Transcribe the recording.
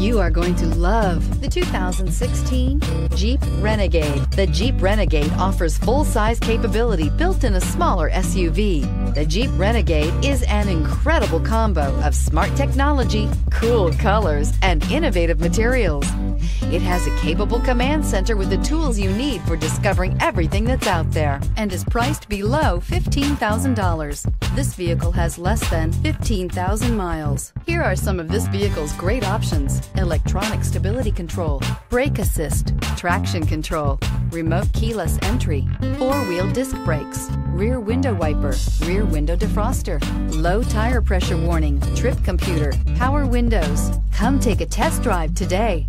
You are going to love the 2016 Jeep Renegade. The Jeep Renegade offers full-size capability built in a smaller SUV. The Jeep Renegade is an incredible combo of smart technology, cool colors, and innovative materials. It has a capable command center with the tools you need for discovering everything that's out there, and is priced below $15,000. This vehicle has less than 15,000 miles. Here are some of this vehicle's great options: electronic stability control, brake assist, traction control, remote keyless entry, four-wheel disc brakes, rear window wiper, rear window defroster, low tire pressure warning, trip computer, power windows. Come take a test drive today.